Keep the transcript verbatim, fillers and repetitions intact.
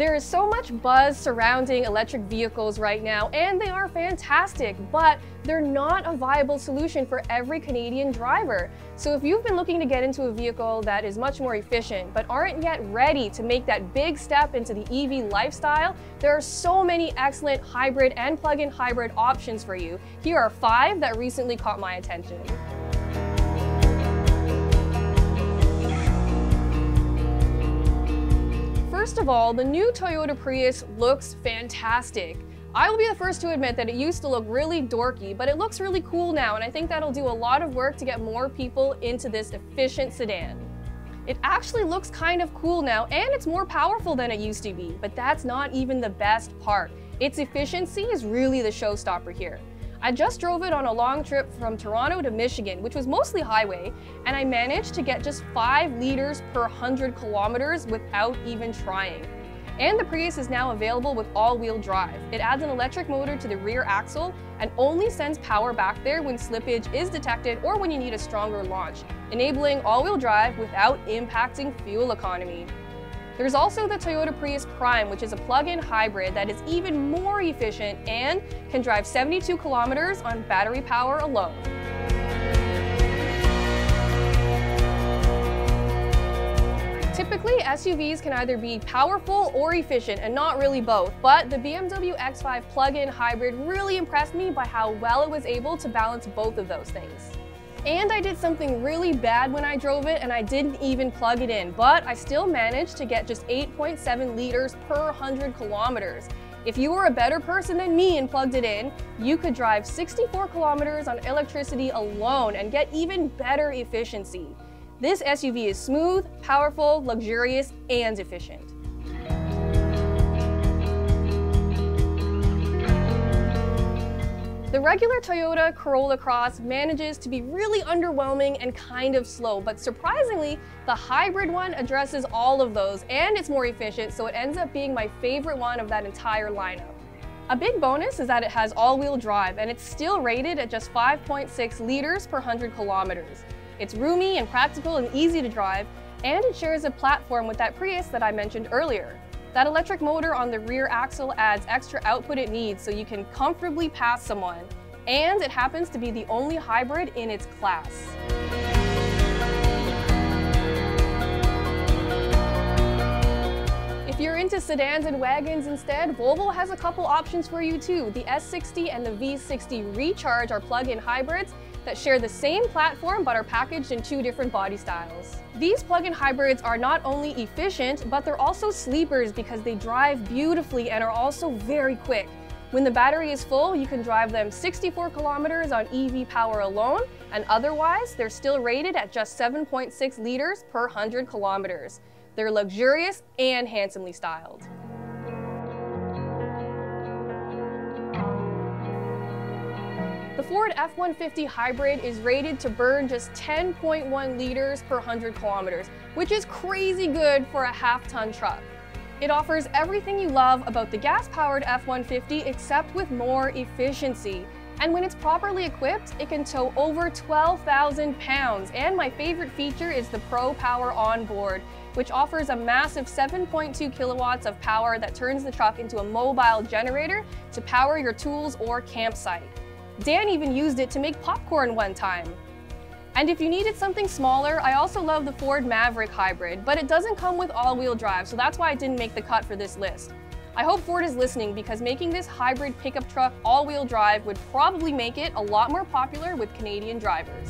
There is so much buzz surrounding electric vehicles right now, and they are fantastic, but they're not a viable solution for every Canadian driver. So if you've been looking to get into a vehicle that is much more efficient, but aren't yet ready to make that big step into the E V lifestyle, there are so many excellent hybrid and plug-in hybrid options for you. Here are five that recently caught my attention. First of all, the new Toyota Prius looks fantastic. I will be the first to admit that it used to look really dorky, but it looks really cool now, and I think that'll do a lot of work to get more people into this efficient sedan. It actually looks kind of cool now, and it's more powerful than it used to be, but that's not even the best part. Its efficiency is really the showstopper here. I just drove it on a long trip from Toronto to Michigan, which was mostly highway, and I managed to get just five liters per one hundred kilometers without even trying. And the Prius is now available with all-wheel drive. It adds an electric motor to the rear axle and only sends power back there when slippage is detected or when you need a stronger launch, enabling all-wheel drive without impacting fuel economy. There's also the Toyota Prius Prime, which is a plug-in hybrid that is even more efficient and can drive seventy-two kilometers on battery power alone. Typically, S U Vs can either be powerful or efficient, and not really both, but the B M W X five plug-in hybrid really impressed me by how well it was able to balance both of those things. And I did something really bad when I drove it, and I didn't even plug it in, but I still managed to get just eight point seven liters per one hundred kilometers. If you were a better person than me and plugged it in, you could drive sixty-four kilometers on electricity alone and get even better efficiency. This S U V is smooth, powerful, luxurious, and efficient. The regular Toyota Corolla Cross manages to be really underwhelming and kind of slow, but surprisingly, the hybrid one addresses all of those, and it's more efficient, so it ends up being my favorite one of that entire lineup. A big bonus is that it has all-wheel drive, and it's still rated at just five point six liters per one hundred kilometers. It's roomy and practical and easy to drive, and it shares a platform with that Prius that I mentioned earlier. That electric motor on the rear axle adds extra output it needs so you can comfortably pass someone. And it happens to be the only hybrid in its class. If you're into sedans and wagons instead, Volvo has a couple options for you too. The S sixty and the V sixty Recharge are plug-in hybrids that share the same platform but are packaged in two different body styles. These plug-in hybrids are not only efficient, but they're also sleepers because they drive beautifully and are also very quick. When the battery is full, you can drive them sixty-four kilometers on E V power alone, and otherwise, they're still rated at just seven point six liters per one hundred kilometers. They're luxurious and handsomely styled. The Ford F one fifty Hybrid is rated to burn just ten point one liters per one hundred kilometers, which is crazy good for a half-ton truck. It offers everything you love about the gas-powered F one fifty except with more efficiency. And when it's properly equipped, it can tow over twelve thousand pounds. And my favorite feature is the Pro Power Onboard, which offers a massive seven point two kilowatts of power that turns the truck into a mobile generator to power your tools or campsite. Dan even used it to make popcorn one time. And if you needed something smaller, I also love the Ford Maverick Hybrid, but it doesn't come with all-wheel drive, so that's why I didn't make the cut for this list. I hope Ford is listening because making this hybrid pickup truck all-wheel drive would probably make it a lot more popular with Canadian drivers.